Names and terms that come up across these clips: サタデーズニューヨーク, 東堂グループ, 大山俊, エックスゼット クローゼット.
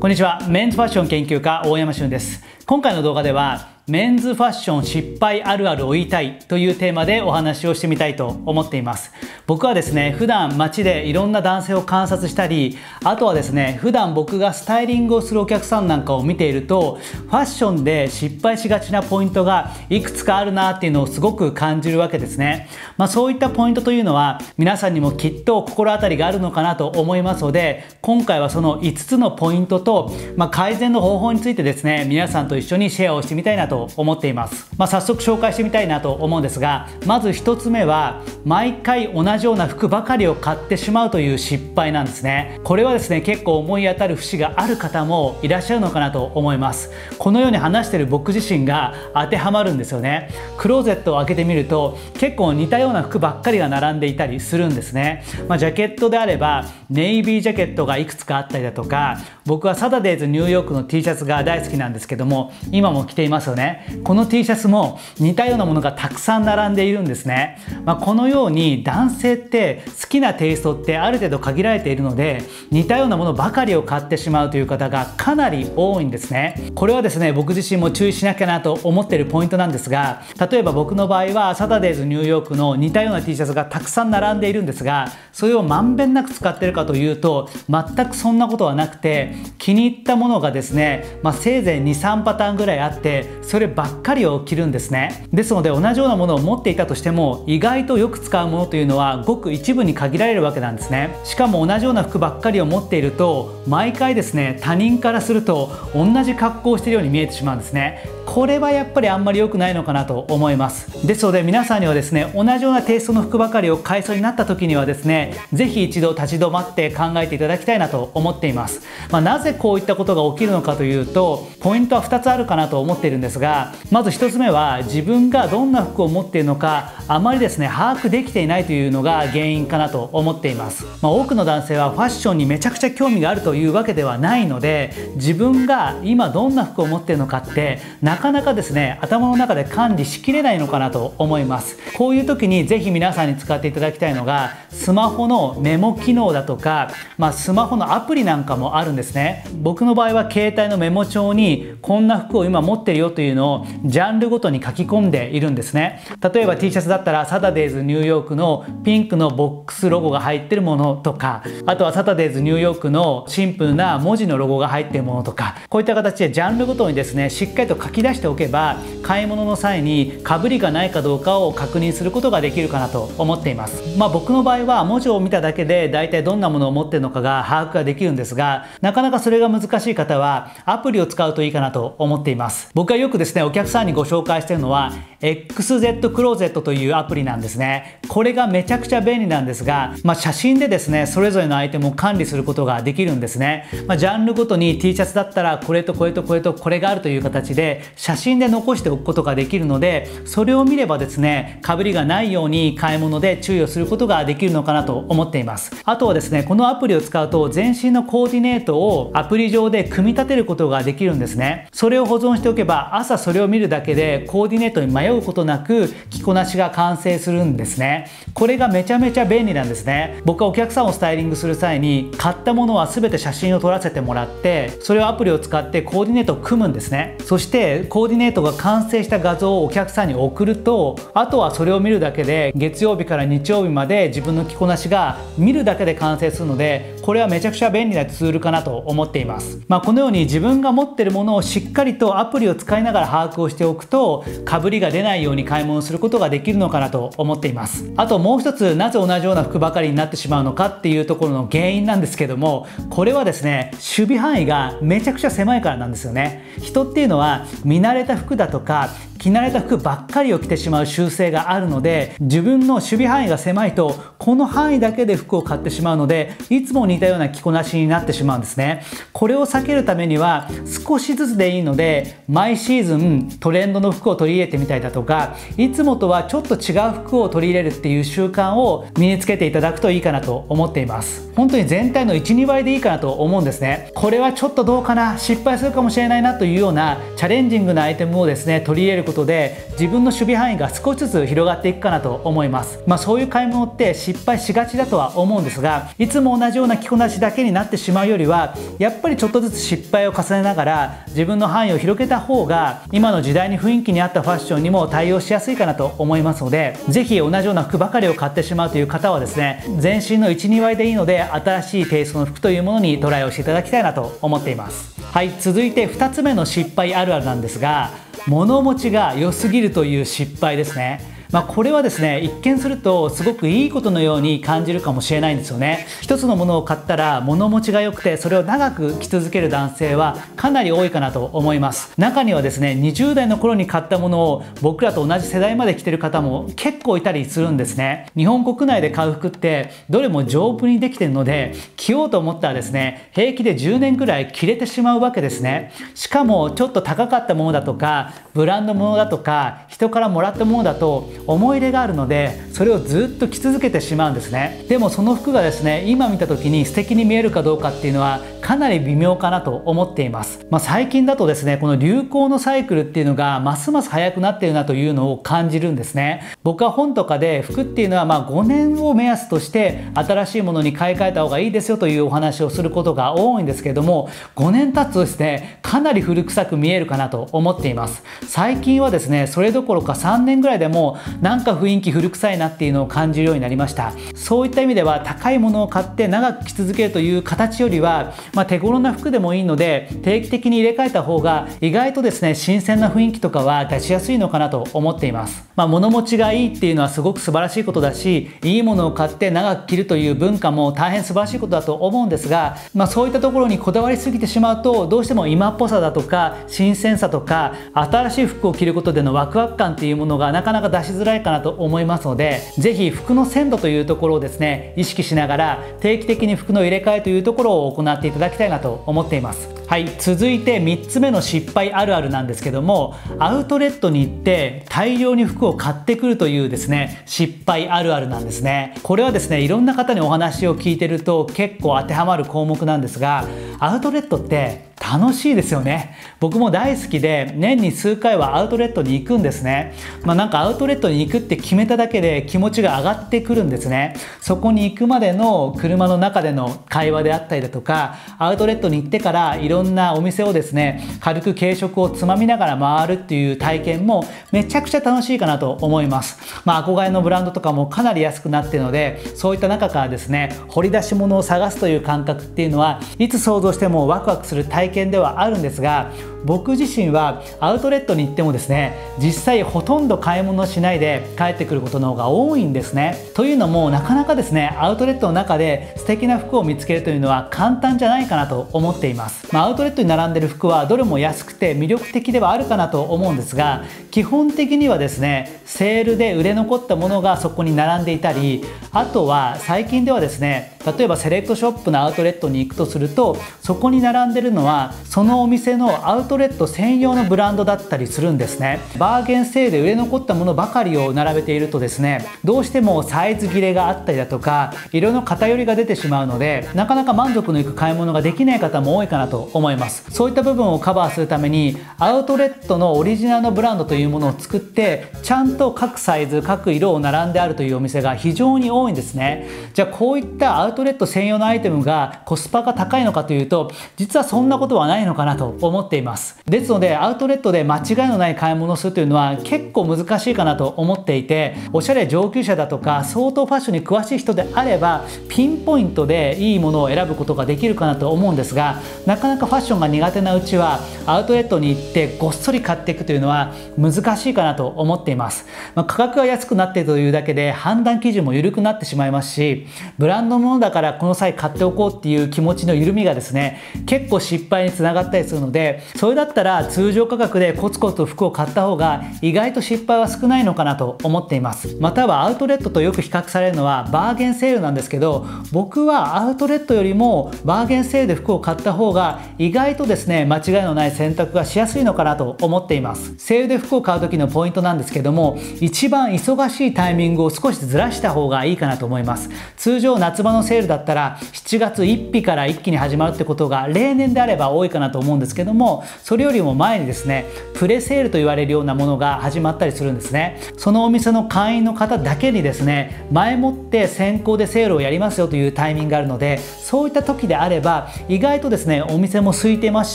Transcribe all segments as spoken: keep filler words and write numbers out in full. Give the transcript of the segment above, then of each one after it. こんにちは。メンズファッション研究家大山俊です。今回の動画ではメンズファッション失敗あるあるを言いたいというテーマでお話をしてみたいと思っています。僕はですね、普段街でいろんな男性を観察したり、あとはですね、普段僕がスタイリングをするお客さんなんかを見ていると、ファッションで失敗しがちなポイントがいくつかあるなっていうのをすごく感じるわけですね。まあ、そういったポイントというのは皆さんにもきっと心当たりがあるのかなと思いますので、今回はそのいつつのポイントと、まあ、改善の方法についてですね、皆さんと一緒にシェアをしてみたいなと思っています。まあ、早速紹介してみたいなと思うんですが、まずひとつめは毎回同じような服ばかりを買ってしまうという失敗なんですね。これはですね、結構思い当たる節がある方もいらっしゃるのかなと思います。このように話している僕自身が当てはまるんですよね。クローゼットを開けてみると結構似たような服ばっかりが並んでいたりするんですね。まあ、ジャケットであればネイビージャケットがいくつかあったりだとか、僕はサタデーズニューヨークの T シャツが大好きなんですけども、今も着ていますよね。この T シャツも似たようなものがたくさん並んでいるんですね。まあ、このように男性って好きなテイストってある程度限られているので、似たようなものばかりを買ってしまうという方がかなり多いんですね。これはですね、僕自身も注意しなきゃなと思っているポイントなんですが、例えば僕の場合はサタデーズニューヨークの似たような T シャツがたくさん並んでいるんですが、それをまんべんなく使ってるかというと全くそんなことはなくて、気に入ったものがですね、まあ、せいぜいにさんパターンぐらいあって、そればっかりを着るんですね。ですので、同じようなものを持っていたとしても意外とよく使うものというのはごく一部に限られるわけなんですね。しかも同じような服ばっかりを持っていると毎回ですね、他人からすると同じ格好をしているように見えてしまうんですね。これはやっぱりあんまり良くないのかなと思います。ですので皆さんにはですね、同じようなテイストの服ばかりを買いそうになった時にはですね、是非一度立ち止まって考えていただきたいなと思っています。まあ、なぜこういったことが起きるのかというと、ポイントはふたつあるかなと思っているんですが、まずひとつめは自分がどんな服を持っているのかあまりですね把握できていないというのが原因かなと思っています。まあ、多くの男性はファッションにめちゃくちゃ興味があるというわけではないので、自分が今どんな服を持っているのかってなかなかですね頭の中で管理しきれないのかなと思います。こういう時にぜひ皆さんに使っていただきたいのがスマホのメモ機能だとか、まあ、スマホのアプリなんかもあるんですね。僕の場合は携帯のメモ帳にこんな服を今持ってるよというのをジャンルごとに書き込んでいるんですね。例えば T シャツだったらサタデーズニューヨークのピンクのボックスロゴが入ってるものとか、あとはサタデーズニューヨークのシンプルな文字のロゴが入ってるものとか、こういった形でジャンルごとにですねしっかりと書き出しておけば、買い物の際にかぶりがないかどうかを確認することができるかなと思っています。まあ、僕の場合は文字を見ただけで大体どんなものを持ってるのかが把握ができるんですが、なかなかそれが難しい方はアプリを使うといいかなと思っています。僕はよくですねお客さんにご紹介しているのは エックスゼット クローゼットというアプリなんですね。これがめちゃくちゃ便利なんですが、まあ、写真でですねそれぞれのアイテムを管理することができるんですね。まあ、ジャンルごとに T シャツだったらこれとこれとこれとこれがあるという形で写真で残しておくことができるので、それを見ればですね被りがないように買い物で注意をすることができるのかなと思っています。あとはですね、このアプリを使うと全身のコーディネートをアプリ上で組み立てることができるんですね。それを保存しておけば朝それを見るだけでコーディネートに迷うことなく着こなしが完成するんですね。これがめちゃめちゃ便利なんですね。僕はお客さんをスタイリングする際に買ったものは全て写真を撮らせてもらって、それをアプリを使ってコーディネートを組むんですね。そしてコーディネートが完成した画像をお客さんに送ると、あとはそれを見るだけで月曜日から日曜日まで自分の着こなしが見るだけで完成するので、これはめちゃくちゃ便利なツールかなと思っています。まあ、このように自分が持ってるものをしっかりとアプリを使いながら把握をしておくと被りが出ないように買い物することができるのかなと思っています。あともう一つ、なぜ同じような服ばかりになってしまうのかっていうところの原因なんですけども、これはですね守備範囲がめちゃくちゃ狭いからなんですよね。人っていうのは見慣れた服だとか着慣れた服ばっかりを着てしまう習性があるので、自分の守備範囲が狭いとこの範囲だけで服を買ってしまうので、いつも似たような着こなしになってしまうんですね。これを避けるためには少しずつでいいので毎シーズントレンドの服を取り入れてみたりだとか、いつもとはちょっと違う服を取り入れるっていう習慣を身につけていただくといいかなと思っています。本当に全体の いち、に 倍でいいかなと思うんですね。これはちょっとどうかな、失敗するかもしれないなというようなチャレンジングなアイテムをですね取り入れることことで、自分の守備範囲が少しずつ広がっていくかなと思います。まあ、そういう買い物って失敗しがちだとは思うんですが、いつも同じような着こなしだけになってしまうよりは、やっぱりちょっとずつ失敗を重ねながら自分の範囲を広げた方が、今の時代に雰囲気に合ったファッションにも対応しやすいかなと思いますので、是非同じような服ばかりを買ってしまうという方はですね、全身のいち、にわいでいいので新しいテイストの服というものにトライをしていただきたいなと思っています。はい、続いてふたつめの失敗あるあるなんですが、物持ちが良すぎるという失敗ですね。まあ、これはですね、一見するとすごくいいことのように感じるかもしれないんですよね。一つのものを買ったら物持ちが良くて、それを長く着続ける男性はかなり多いかなと思います。中にはですね、にじゅうだいの頃に買ったものを僕らと同じ世代まで着てる方も結構いたりするんですね。日本国内で買う服ってどれも丈夫にできてるので、着ようと思ったらですね、平気でじゅうねんぐらい着れてしまうわけですね。しかもちょっと高かったものだとか、ブランドものだとか、人からもらったものだと思い入れがあるので、それをずっと着続けてしまうんですね。でもその服がですね、今見た時に素敵に見えるかどうかっていうのはかなり微妙かなと思っています。まあ、最近だとですね、この流行のサイクルっていうのがますます早くなってるなというのを感じるんですね。僕は本とかで服っていうのはまあごねんを目安として新しいものに買い替えた方がいいですよというお話をすることが多いんですけれども、ごねん経つとですね、かなり古臭く見えるかなと思っています。最近はですね、それどころかさんねんぐらいでもなんか雰囲気古臭いなっていうのを感じるようになりました。そういった意味では、高いものを買って長く着続けるという形よりは、まあ、手頃な服でもいいので定期的に入れ替えた方が意外とですね、新鮮な雰囲気とかは出しやすいのかなと思っています。まあ、物持ちがいいっていうのはすごく素晴らしいことだし、いいものを買って長く着るという文化も大変素晴らしいことだと思うんですが、まあ、そういったところにこだわりすぎてしまうと、どうしても今っぽさだとか新鮮さとか、新しい服を着ることでのワクワク感っていうものがなかなか出しづらいかなと思いますので、ぜひ服の鮮度というところをですね、意識しながら定期的に服の入れ替えというところを行っていただきたいなと思っています。はい、続いてみっつめの失敗あるあるなんですけども、アウトレットに行って大量に服を買ってくるというですね、失敗あるあるなんですね。これはですね、いろんな方にお話を聞いてると結構当てはまる項目なんですが、アウトレットって楽しいですよね。僕も大好きで年に数回はアウトレットに行くんですね。まあ、なんかアウトレットに行くって決めただけで気持ちが上がってくるんですね。そこに行くまでの車の中での会話であったりだとか、アウトレットに行ってからいろんなお店をですね、軽く軽食をつまみながら回るっていう体験もめちゃくちゃ楽しいかなと思います。まあ、憧れのブランドとかもかなり安くなっているので、そういった中からですね、掘り出し物を探すという感覚っていうのはいつ想像してもワクワクする体験体験ではあるんですが、僕自身はアウトレットに行ってもですね、実際ほとんど買い物しないで帰ってくることの方が多いんですね。というのも、なかなかですね、アウトレットの中で素敵な服を見つけるというのは簡単じゃないかなと思っています。まあ、アウトレットに並んでる服はどれも安くて魅力的ではあるかなと思うんですが、基本的にはですね、セールで売れ残ったものがそこに並んでいたり、あとは最近ではですね、例えばセレクトショップのアウトレットに行くとすると、そこに並んでるのはそのお店のアウトレットアウトレット専用のブランドだったりするんですね。バーゲンセールで売れ残ったものばかりを並べているとですね、どうしてもサイズ切れがあったりだとか、色の偏りが出てしまうので、なかなか満足のいく買い物ができない方も多いかなと思います。そういった部分をカバーするために、アウトレットのオリジナルのブランドというものを作って、ちゃんと各サイズ各色を並んであるというお店が非常に多いんですね。じゃあ、こういったアウトレット専用のアイテムがコスパが高いのかというと、実はそんなことはないのかなと思っています。ですので、アウトレットで間違いのない買い物をするというのは結構難しいかなと思っていて、おしゃれ上級者だとか相当ファッションに詳しい人であればピンポイントでいいものを選ぶことができるかなと思うんですが、なかなかファッションが苦手なうちはアウトレットに行ってごっそり買っていくというのは難しいかなと思っています。まあ、価格が安くなっているというだけで判断基準も緩くなってしまいますし、ブランドものだからこの際買っておこうっていう気持ちの緩みがですね、結構失敗につながったりするので、そういうそれだったら通常価格でコツコツと服を買った方が意外と失敗は少ないのかなと思っています。またはアウトレットとよく比較されるのはバーゲンセールなんですけど、僕はアウトレットよりもバーゲンセールで服を買った方が意外とですね、間違いのない選択がしやすいのかなと思っています。セールで服を買う時のポイントなんですけども、一番忙しいタイミングを少しずらした方がいいかなと思います。通常夏場のセールだったらしちがつついたちから一気に始まるってことが例年であれば多いかかなと思うんですけども、それよりも前にですねプレセールと言われるようなものが始まったりするんですね。そのお店の会員の方だけにですね前もって先行でセールをやりますよというタイミングがあるので、そういった時であれば意外とですねお店も空いてます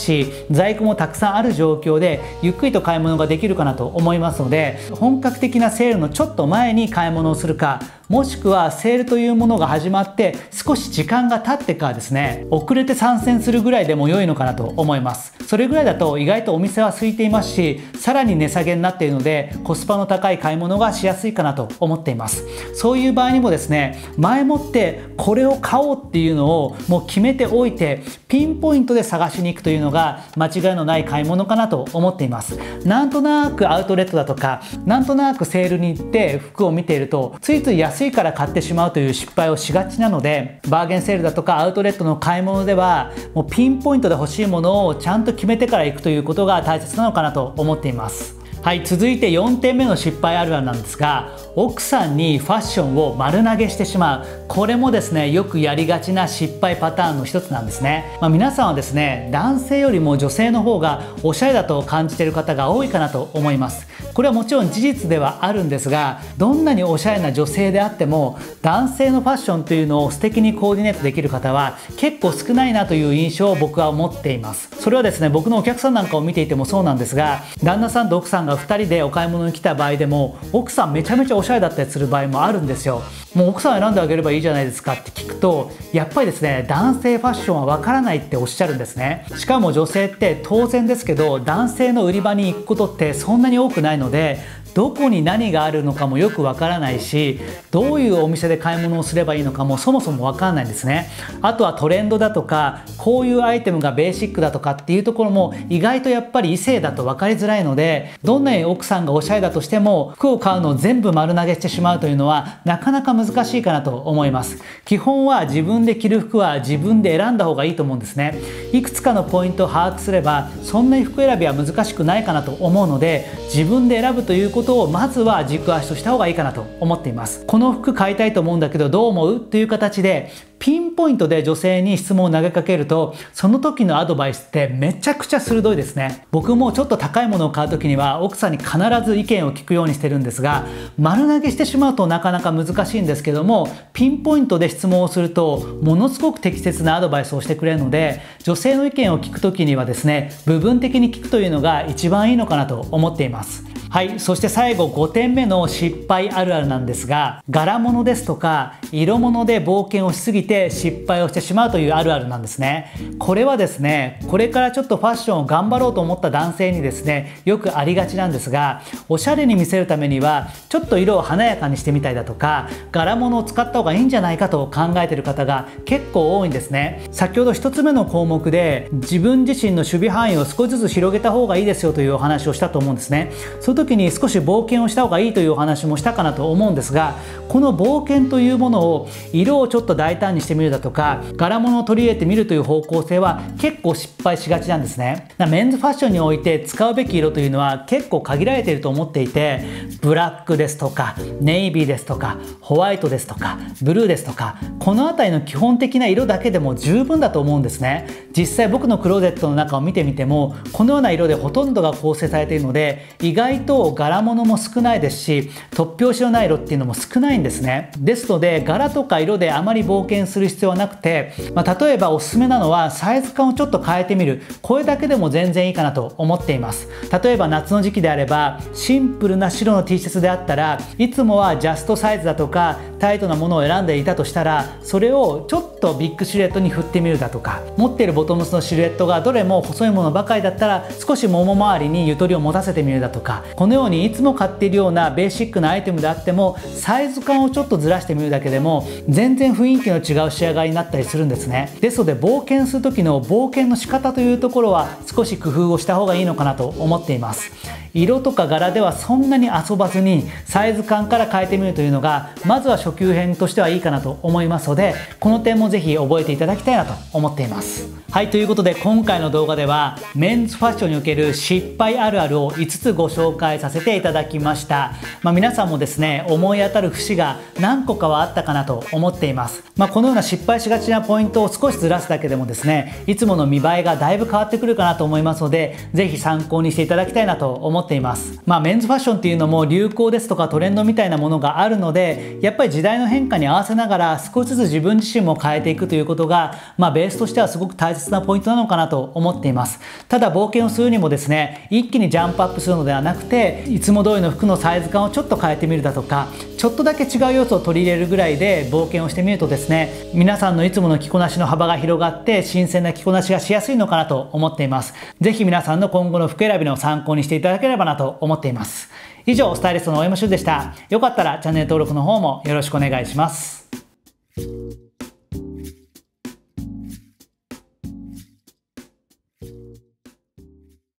し在庫もたくさんある状況でゆっくりと買い物ができるかなと思いますので、本格的なセールのちょっと前に買い物をするか、もしくはセールというものが始まって少し時間が経ってからですね遅れて参戦するぐらいでも良いのかなと思います。それぐらいだと意外とお店は空いていますし、さらに値下げになっているのでコスパの高い買い物がしやすいかなと思っています。そういう場合にもですね前もってこれを買おうっていうのをもう決めておいてピンポイントで探しに行くというのが間違いのない買い物かなと思っています。なんとなくアウトレットだとかなんとなくセールに行って服を見ているとついつい安いから買ってしまうという失敗をしがちなので、バーゲンセールだとかアウトレットの買い物ではもうピンポイントで欲しいものをちゃんと決めてから行くということが大切なのかなと思っています。はい、続いてよんてんめの失敗あるあるなんですが、奥さんにファッションを丸投げしてしまう。これもですねよくやりがちな失敗パターンの一つなんですね。まあ、皆さんはですね男性よりも女性の方がおしゃれだと感じている方が多いかなと思います。これはもちろん事実ではあるんですが、どんなにおしゃれな女性であっても男性のファッションというのを素敵にコーディネートできる方は結構少ないなという印象を僕は持っています。それはですね僕のお客さんなんかを見ていてもそうなんですが、旦那さんと奥さんがふたりでお買い物に来た場合でも奥さんめちゃめちゃおしゃれだったりする場合もあるんですよ。もう奥さん選んであげればいいじゃないですかって聞くと、やっぱりですね男性ファッションはわからないっておっしゃるんですね。しかも女性って当然ですけど男性の売り場に行くことってそんなに多くないので、どこに何があるのかもよくわからないし、どういうお店で買い物をすればいいのかもそもそもわからないんですね。あとはトレンドだとかこういうアイテムがベーシックだとかっていうところも意外とやっぱり異性だと分かりづらいので、どんなに奥さんがおしゃれだとしても服を買うのを全部丸投げしてしまうというのはなかなか難しいかなと思います。基本は自分で着る服は自分で選んだ方がいいと思うんですね。いくつかのポイントを把握すればそんなに服選びは難しくないかなと思うので、自分で選ぶということをまずは軸足とした方がいいかなと思っています。この服買いたいと思うんだけどどう思うという形でピンポイントで女性に質問を投げかけると、その時のアドバイスってめちゃくちゃ鋭いですね。僕もちょっと高いものを買う時には奥さんに必ず意見を聞くようにしてるんですが、丸投げしてしまうとなかなか難しいんですけども、ピンポイントで質問をするとものすごく適切なアドバイスをしてくれるので、女性の意見を聞く時にはですね部分的に聞くというのが一番いいのかなと思っています。はい、そして最後ごてんめの失敗あるあるなんですが、柄物ですとか色物で冒険をしすぎて失敗をしてしまうというあるあるなんですね。これはですねこれからちょっとファッションを頑張ろうと思った男性にですねよくありがちなんですが、おしゃれに見せるためにはちょっと色を華やかにしてみたいだとか柄物を使った方がいいんじゃないかと考えている方が結構多いんですね。先ほどひとつめの項目で自分自身の守備範囲を少しずつ広げた方がいいですよというお話をしたと思うんですね。その時に少し冒険をした方がいいというお話もしたかなと思うんですが、この冒険というものを色をちょっと大胆にしてみるだとか柄物を取り入れてみるという方向性は結構失敗しがちなんですね。メンズファッションにおいて使うべき色というのは結構限られていると思っていて、ブラックですとかネイビーですとかホワイトですとかブルーですとかこの辺りの基本的な色だけでも十分だと思うんですね。実際僕のクローゼットの中を見てみてもこのような色でほとんどが構成されているので、意外と柄物も少ないですし突拍子のない色っていうのも少ないんですね。ですので柄とか色であまり冒険する必要はなくて、まあ、例えばおすすめなのはサイズ感をちょっと変えてみる、これだけでも全然いいかなと思っています。例えば夏の時期であればシンプルな白の T シャツであったらいつもはジャストサイズだとかタイトなものを選んでいたとしたら、それをちょっとビッグシルエットに振ってみるだとか、持っているボトムスのシルエットがどれも細いものばかりだったら少し桃周りにゆとりを持たせてみるだとか、このようにいつも買っているようなベーシックなアイテムであってもサイズ感をちょっとずらしてみるだけでも全然雰囲気の違う仕上がりになったりするんですね。ですので冒険する時の冒険の仕方というところは少し工夫をした方がいいのかなと思っています。色とか柄ではそんなに遊ばずにサイズ感から変えてみるというのがまずは初級編としてはいいかなと思いますので、この点もぜひ覚えていただきたいなと思っています。はい、ということで今回の動画ではメンズファッションにおける失敗あるあるをいつつご紹介介させていただきました、まあ、皆さんもですね思い当たる節が何個かはあったかなと思っています、まあ、このような失敗しがちなポイントを少しずらすだけでもですねいつもの見栄えがだいぶ変わってくるかなと思いますので是非参考にしていただきたいなと思っています、まあ、メンズファッションっていうのも流行ですとかトレンドみたいなものがあるのでやっぱり時代の変化に合わせながら少しずつ自分自身も変えていくということが、まあ、ベースとしてはすごく大切なポイントなのかなと思っています。ただ冒険をするにもですね一気にジャンプアップするのではなくていつも通りの服のサイズ感をちょっと変えてみるだとかちょっとだけ違う要素を取り入れるぐらいで冒険をしてみるとですね皆さんのいつもの着こなしの幅が広がって新鮮な着こなしがしやすいのかなと思っています。是非皆さんの今後の服選びの参考にしていただければなと思っています。以上、スタイリストの大山修でした。よかったらチャンネル登録の方もよろしくお願いします。